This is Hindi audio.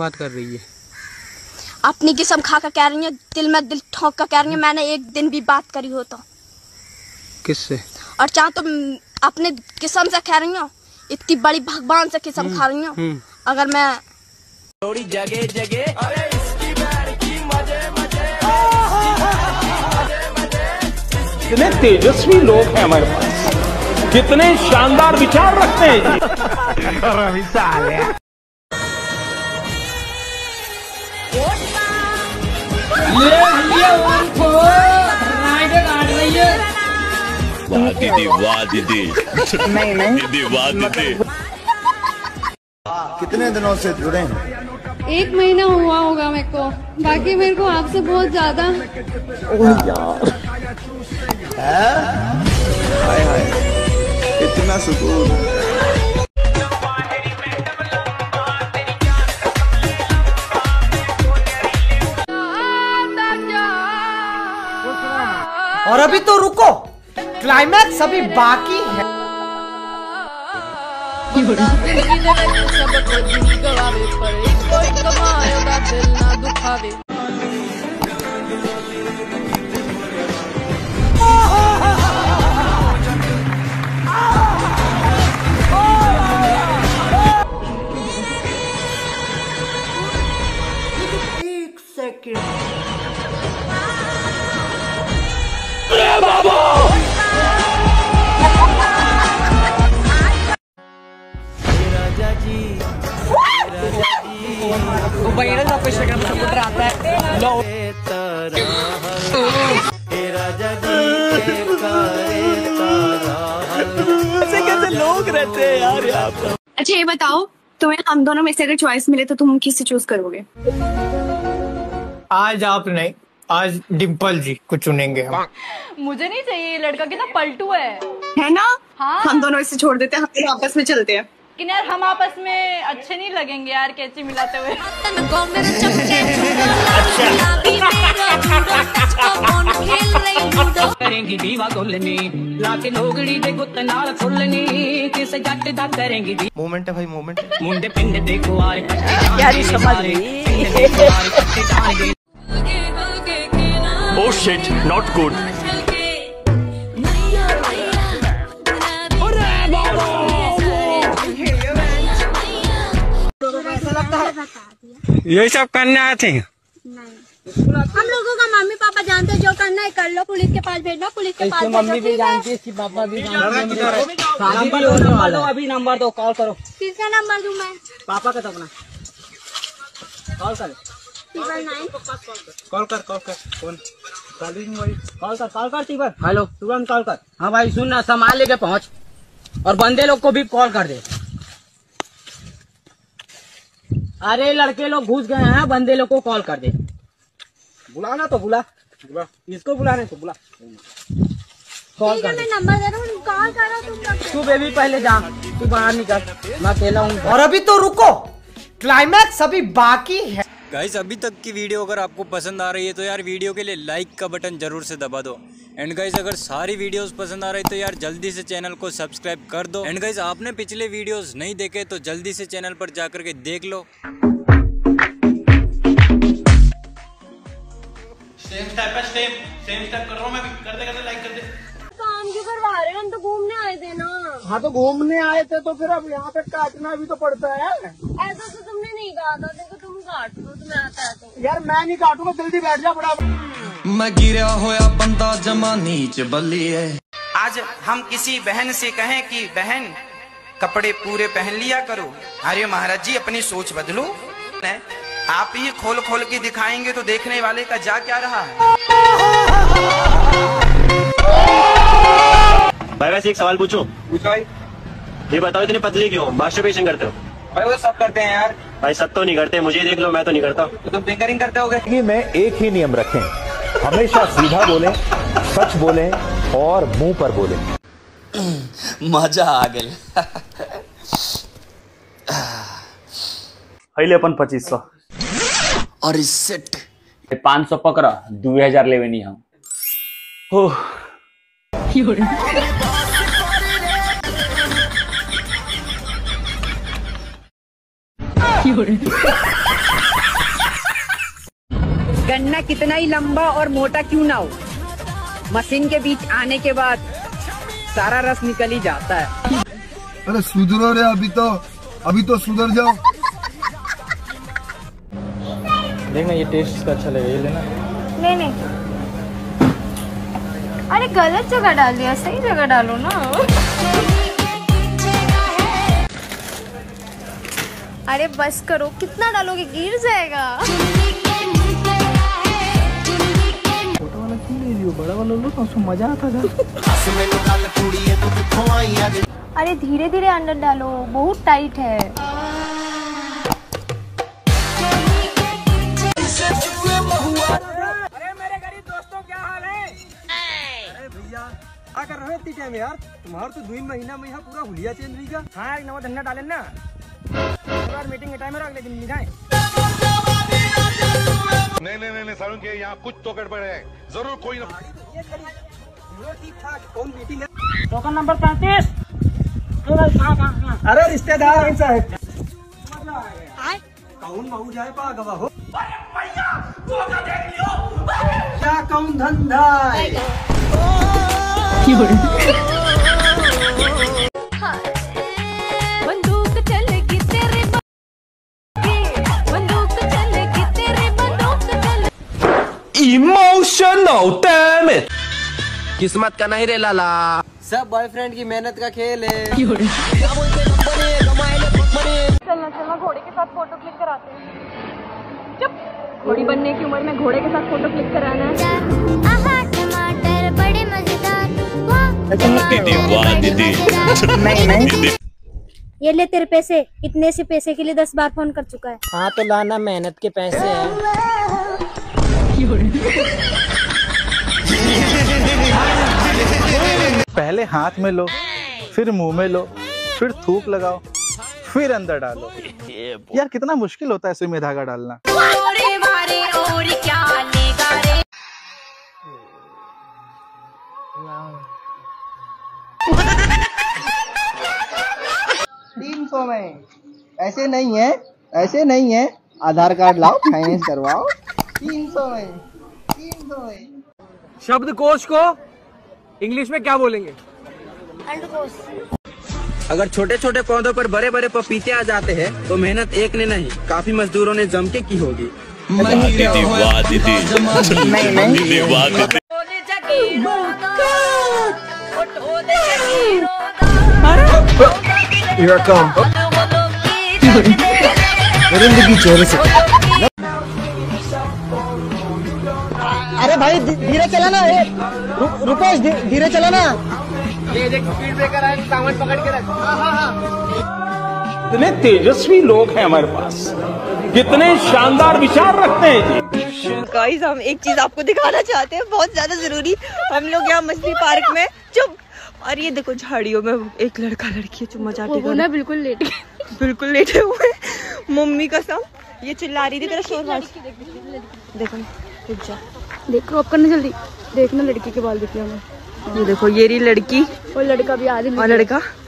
बात कर रही है, अपनी किस्म खा कर कह रही है, दिल में दिल ठोक कर कह रही है। मैंने एक दिन भी बात करी हो तो किससे? और चाहे तो अपने किस्म से कह रही हूँ, इतनी बड़ी भगवान से किस्म खा रही हूँ। अगर मैं थोड़ी जगह जगह अरे इसकी बैर की मजे मजे। इतने तेजस्वी लोग हैं हमारे पास, कितने शानदार विचार रखते हैं। वाह दीदी, वाह दीदी, दीदी वाह दीदी। कितने दिनों से जुड़े हैं? 1 महीना हुआ होगा मेरे को। बाकी मेरे को आपसे बहुत ज्यादा हाय हाय, इतना सुकून। और अभी तो रुको, क्लाइमैक्स अभी बाकी है। एक सेकेंड आता है लो। ऐसे कैसे लोग रहते हैं यार यहाँ पर। अच्छा ये बताओ, तुम्हें हम दोनों में से अगर चॉइस मिले तो तुम किसे चूज करोगे? आज आप नहीं, आज डिम्पल जी को चुनेंगे हम। मुझे नहीं चाहिए लड़का, कितना पलटू है ना। हाँ हम दोनों इसे छोड़ देते हैं, हम आपस में चलते हैं। कि यार हम आपस में अच्छे नहीं लगेंगे यार, कैची मिलाते हुए। करेंगी दीवा खोलनी लाके लोगड़ी दे गुत्त नाल खोलनी, किस जट दा करेंगी मोमेंट है भाई मोमेंट। मुंडे पिंड देखो आ यार, समझ गई। Oh shit, not good. ये सब करने आए थे? नहीं, हम लोगों का मम्मी पापा जानते हैं, जो करना है कर लो। पुलिस के पास भेजना, पुलिस के पास। मम्मी भी जानती है, इसकी पापा भी जानते हैं। अभी नंबर दो, कॉल करो। किसका नंबर दूं मैं? पापा का, तो अपना कॉल करो। 999 कॉल कर कौन? कॉल कर टीबर। हेलो, तुरंत कॉल कर। हाँ भाई सुन ना, सामान लेके पहुँच, और बंदे लोग को भी कॉल कर दे। अरे लड़के लोग घुस गए हैं, बंदे लोग को कॉल कर दे। बुलाना तो बुला। इसको बुलाने तो बुला। कॉल कर, मैं नंबर दे रहा हूं, कॉल करो तू बेबी। पहले जा, तू बाहर निकल, मैं अकेला हूँ। और अभी तो रुको, क्लाइमैक्स अभी बाकी है। गाइस अभी तक की वीडियो अगर आपको पसंद आ रही है तो यार वीडियो के लिए लाइक का बटन जरूर से दबा दो। एंड गाइस अगर सारी वीडियोस पसंद आ रही तो यार जल्दी से चैनल को सब्सक्राइब कर दो। एंड गाइस आपने पिछले वीडियोस नहीं देखे तो जल्दी से चैनल पर जाकर के देख लो। सेम स्टेप कर रहा हूं मैं भी, करते लाइक कर दे। काम क्यों करवा रहे हो, हम तो घूमने आए थे ना। हाँ तो घूमने आए थे तो फिर अब यहाँ पे काटना भी तो पड़ता है। ऐसा तो तुमने नहीं काटा, देखो तुम काट लो, तुम्हें आता है तो। यार मैं नहीं काटूंगा, जल्दी बैठ जा बड़ा। मैं गिरा होया बंदा जमा नीच बल्ली है। आज हम किसी बहन से कहें कि बहन कपड़े पूरे पहन लिया करो, अरे महाराज जी अपनी सोच बदलो। आप ही खोल के दिखाएंगे तो देखने वाले का जा क्या रहा है। भाई वैसे एक सवाल पूछूं? पूछो भाई। ये बताओ इतने पतले क्यों, मास्टरबेशन करते हो? भाई वो सब करते हैं यार। भाई सब तो नहीं करते, मुझे देख लो, मैं तो नहीं करता। तो तुम फिंगरिंग करते होगे। मैं एक ही नियम रखें, हमेशा सीधा बोलें, सच बोलें और मुंह पर बोलें। मजा आ गया। अपन 2500 और इस सेट 500 पकड़ा, 2000 ले नहीं हम। गन्ना कितना ही लंबा और मोटा क्यों ना हो, मशीन के बीच आने के बाद सारा रस निकल ही जाता है। अरे सुधरो रे, अभी तो सुधर जाओ। देखना ये टेस्ट इसका अच्छा लगेगा, ये लेना। नहीं, अरे गलत जगह डाल दिया, सही जगह डालो ना। अरे बस करो, कितना डालोगे, गिर जाएगा। छोटा वाला क्यों ले रही हो, बड़ा वाला लो तो उसमें मजा आता था। अरे धीरे धीरे अंदर डालो, बहुत टाइट है। अरे मेरे गरीब दोस्तों क्या हाल है? अरे भैया क्या कर रहे हो इतनी टाइम यार, तुम्हारा तो 2 महीना में यहाँ पूरा हुलिया चेंज हुई का। हाँ एक नवा धंधा डाले ना, मीटिंग के टाइम है, अगले दिन मिलाए। नहीं सारुण के यहाँ कुछ तो गड़बड़ है, जरूर कोई ना। ठीक ठाक, कौन मीटिंग है? Token number 35। अरे रिश्तेदार कौन बहू जाए पागवा हो, क्या कौन धंधा। बंदूक चलेगी तेरे, बंदूक चलेगी तेरे, बंदूक चले। इमोशनल डैम इट, किस्मत का नहीं रे लाला, सब बॉयफ्रेंड की मेहनत का खेल है। चलना चलना घोड़े के साथ फोटो क्लिक कराते हैं। चुप, घोड़ी बनने की उम्र में घोड़े के साथ फोटो क्लिक कराना है। टमाटर बड़े मजेदार। ये ले तेरे पैसे, इतने से पैसे के लिए 10 बार फोन कर चुका है। हाँ तो लाना, मेहनत के पैसे है। पहले हाथ में लो, फिर मुंह में लो, फिर थूक लगाओ, फिर अंदर डालो। यार कितना मुश्किल होता है इसे में धागा डालना। में ऐसे नहीं है, आधार कार्ड लाओ, फाइनेंस करवाओ। 300 में। शब्दकोश को इंग्लिश में क्या बोलेंगे? अगर छोटे छोटे पौधों पर बड़े बड़े पपीते आ जाते हैं तो मेहनत एक ने नहीं, काफी मजदूरों ने जम के की होगी। अरे भाई धीरे चलाना, रुपेश धीरे चलाना। ये देख स्पीड ब्रेकर है, सामान पकड़ के रख। हाँ। इतने तेजस्वी लोग हैं हमारे पास, कितने शानदार विचार रखते हैं जी। गाइस हम एक चीज आपको दिखाना चाहते हैं, बहुत ज्यादा जरूरी। हम लोग यहाँ मछली पार्क में चुप, और ये देखो झाड़ियों में एक लड़का लड़की है जो मजाक बिल्कुल लेटे हुए। मम्मी कसम ये चिल्ला रही थी तेरा शोर। देखो देखो आप करना जल्दी, देखना लड़की के बाल दिखे हमें। ये देखो ये रही लड़की और लड़का भी आदमी और लड़का